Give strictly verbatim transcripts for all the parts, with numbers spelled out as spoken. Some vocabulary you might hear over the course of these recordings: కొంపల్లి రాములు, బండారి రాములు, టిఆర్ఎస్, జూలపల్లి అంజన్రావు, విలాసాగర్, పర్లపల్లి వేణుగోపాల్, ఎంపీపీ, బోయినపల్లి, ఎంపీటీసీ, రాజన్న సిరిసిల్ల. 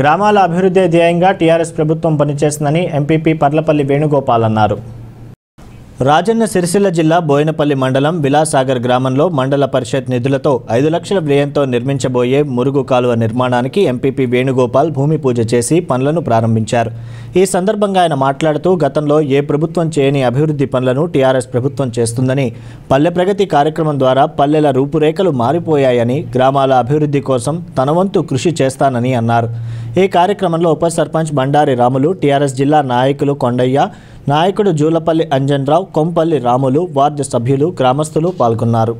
గ్రామాల అభివృద్ధి ధ్యేయంగా టిఆర్ఎస్ ప్రభుత్వం పనిచేస్తుందని ఎంపీపీ పర్లపల్లి వేణుగోపాల్ అన్నారు। రాజన్న సిరిసిల్ల జిల్లా బోయినపల్లి మండలం విలాసాగర్ గ్రామంలో మండల పరిషత్ నిధులతో ఐదు లక్షల వ్యయంతో నిర్మించబోయే మురుగు కాలువ నిర్మాణానికి ఎంపీపీ వేణుగోపాల్ భూమి పూజ చేసి పనులను ప్రారంభించారు। ఈ సందర్భంగా ఆయన మాట్లాడుతూ గతంలో ఏ ప్రభుత్వం చేయని అభివృద్ధి పనులను టిఆర్ఎస్ ప్రభుత్వం చేస్తుందని, పల్లె ప్రగతి కార్యక్రమం ద్వారా పల్లెల రూపురేఖలు మారిపోయాయని, గ్రామాల అభివృద్ధి కోసం తన వంతు కృషి చేస్తానని అన్నారు। ఈ కార్యక్రమంలో ఉప సర్పంచ్ బండారి రాములు, టిఆర్ఎస్ జిల్లా నాయకులు కొండయ్య, నాయకుడు జూలపల్లి అంజన్రావు, కొంపల్లి రాములు, వార్డు సభ్యులు, గ్రామస్తులు పాల్గొన్నారు।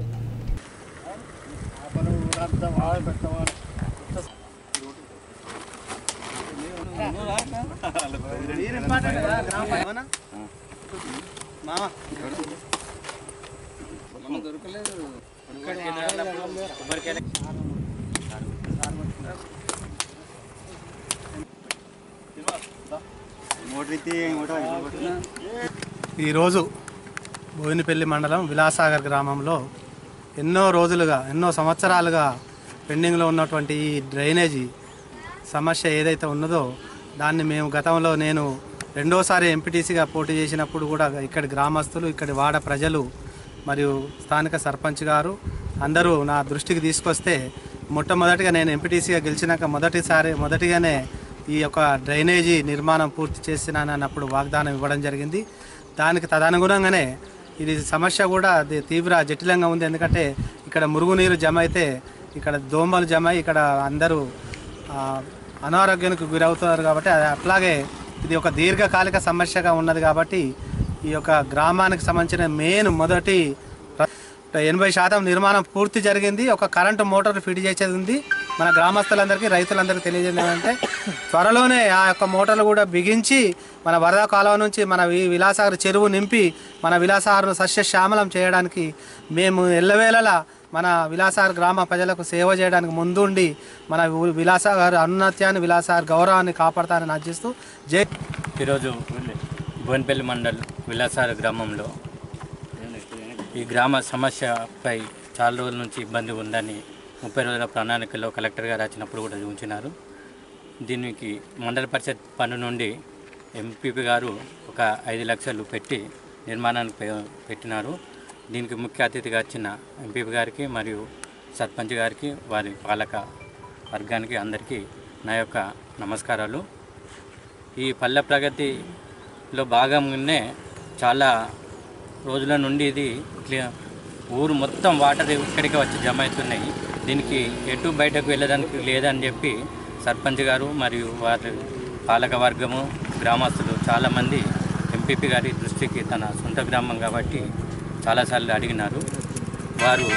ఈరోజు బోయినపల్లి మండలం విలాసాగర్ గ్రామంలో ఎన్నో రోజులుగా ఎన్నో సంవత్సరాలుగా పెండింగ్లో ఉన్నటువంటి ఈ డ్రైనేజీ సమస్య ఏదైతే ఉన్నదో దాన్ని మేము గతంలో నేను రెండోసారి ఎంపీటీసీగా పోటీ చేసినప్పుడు కూడా ఇక్కడి గ్రామస్తులు, ఇక్కడి వాడ ప్రజలు మరియు స్థానిక సర్పంచ్ గారు అందరూ నా దృష్టికి తీసుకొస్తే మొట్టమొదటిగా నేను ఎంపీటీసీగా గెలిచినాక మొదటిసారి మొదటిగానే ఈ యొక్క డ్రైనేజీ నిర్మాణం పూర్తి చేసినానని అప్పుడు వాగ్దానం ఇవ్వడం జరిగింది। దానికి తదనుగుణంగానే ఇది సమస్య కూడా అది తీవ్ర జటిలంగా ఉంది। ఎందుకంటే ఇక్కడ మురుగునీరు జమ అయితే ఇక్కడ దోమలు జమ అయి ఇక్కడ అందరూ అనారోగ్యానికి గురవుతున్నారు। కాబట్టి అట్లాగే ఇది ఒక దీర్ఘకాలిక సమస్యగా ఉన్నది। కాబట్టి ఈ యొక్క గ్రామానికి సంబంధించిన మెయిన్ మొదటి ఎనభై శాతం నిర్మాణం పూర్తి జరిగింది। ఒక కరెంటు మోటార్లు ఫిట్ చేసేది ఉంది। మన గ్రామస్తులందరికీ రైతులందరికీ తెలియజేయడం ఏంటంటే త్వరలోనే ఆ యొక్క మోటార్లు కూడా బిగించి మన వరద కాలువ నుంచి మన విలాసాగర్ చెరువు నింపి మన విలాసాగర్ను సస్యశ్యామలం చేయడానికి మేము ఎల్లవేళలా మన విలాసాగర్ గ్రామ ప్రజలకు సేవ చేయడానికి ముందుండి మన విలాసాగర్ ఔన్నత్యాన్ని, విలాసాగర్ గౌరవాన్ని కాపాడతానని ఆశిస్తూ జై। ఈరోజు బోయినపల్లి మండలం విలాసాగర్ గ్రామంలో ఈ గ్రామ సమస్యపై చాలా రోజుల నుంచి ఇబ్బంది ఉందని ముప్పై రోజుల ప్రణాళికలో కలెక్టర్ గారు రాసినప్పుడు కూడా చూపించినారు। దీనికి మండల పరిషత్ పన్ను నుండి ఎంపీపీ గారు ఒక ఐదు లక్షలు పెట్టి నిర్మాణానికి పెట్టినారు। దీనికి ముఖ్య అతిథిగా వచ్చిన ఎంపీపీ గారికి మరియు సర్పంచ్ గారికి, వారి పాలక వర్గానికి అందరికీ నా యొక్క నమస్కారాలు। ఈ పల్లె ప్రగతిలో భాగంగానే చాలా రోజుల నుండి ఇది ఊరు మొత్తం వాటర్ ఇక్కడికి వచ్చి జమ అవుతున్నాయి। దీనికి ఎటు బయటకు వెళ్ళడానికి లేదని చెప్పి సర్పంచ్ గారు మరియు వారి పాలక వర్గము, గ్రామస్తులు చాలామంది ఎంపీపీ గారి దృష్టికి తన సొంత గ్రామం కాబట్టి చాలాసార్లు అడిగినారు। వారు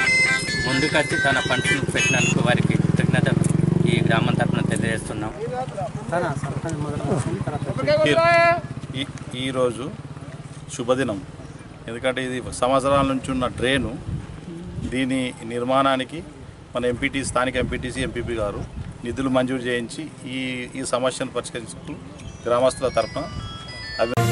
ముందుకొచ్చి తన పంటను పెట్టినందుకు వారికి కృతజ్ఞతలు ఈ గ్రామం తరఫున తెలియజేస్తున్నాం। ఈరోజు శుభదినం, ఎందుకంటే ఇది సంవత్సరాల నుంచి ఉన్న డ్రైను దీని నిర్మాణానికి మన ఎంపీటీ స్థానిక ఎంపీటీసీ ఎంపీపీ గారు నిధులు మంజూరు చేయించి ఈ ఈ సమస్యను పరిష్కరించుకు గ్రామస్తుల తరఫున